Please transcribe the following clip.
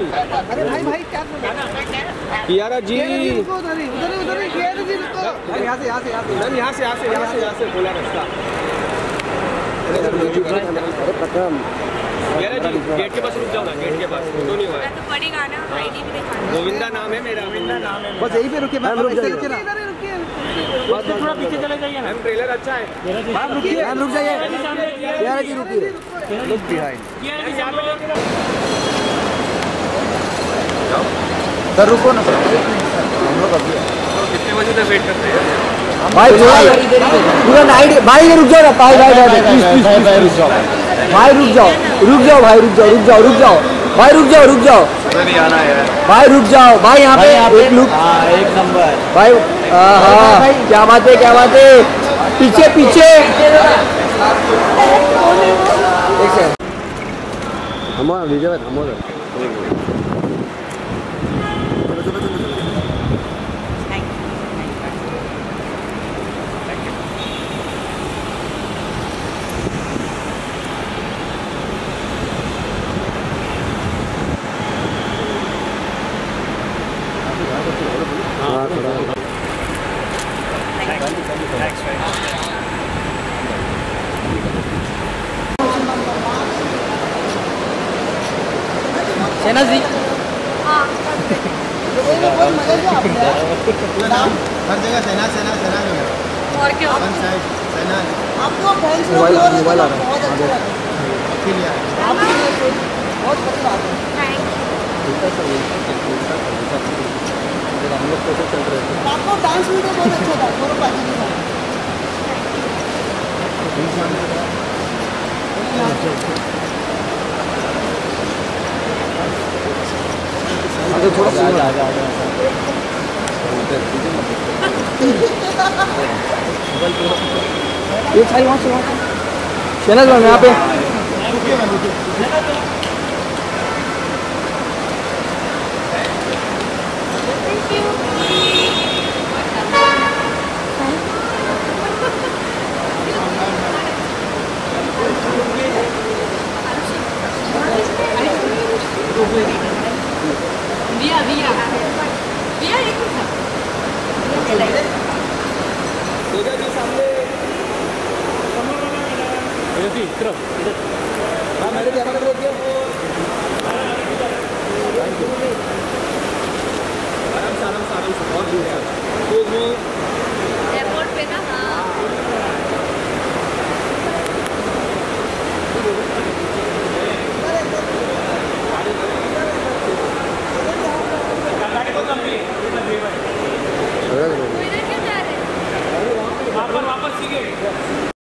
अरे भाई भाई क्या कियारा जी उधर ही कियारा जी यहाँ से बोला रास्ता गेट के पास रुक जाओ ना, गेट के पास तो नहीं हुआ तो पड़ेगा ना। आईडी भी दिखाना, गोविंदा नाम है मेरा, गोविंदा नाम है, बस यहीं पे रुके, थोड़ा पीछे चले जाइए ना, ट्रेलर अच्छा है, आप रुकिए, आप रुक जाइए, कियारा जी रुकिए, लुक बिहाइंड सर, रुको ना सर, हम लोग अभी कितने बजे तक वेट करते हैं भाई, पूरा नाइट भाई रुक जाओ ना, भाई भाई भाई भाई रुक जाओ भाई, रुक जाओ नहीं आना है भाई, रुक जाओ भाई, यहाँ पे एक लुक एक नंबर भाई, हाँ क्या बात है, क्या बात है, पीछे पीछे हमारा विजय हमारा सेना जी हाँ हर जगह सेना सेना सेना और क्या सेना आपको मोबाइल आ रहा है बहुत बढ़िया। हम लोग कैसे चल रहे थे, आपको डांस वीडियो बहुत अच्छा था, थोड़ा पाजी था, अरे थोड़ा आ जा ये खाली वहां से सेना जाओ यहां पे रुकिए एयरपोर्ट पे ना, हाँ इधर क्यों जा रहे हैं, वापस सीखे।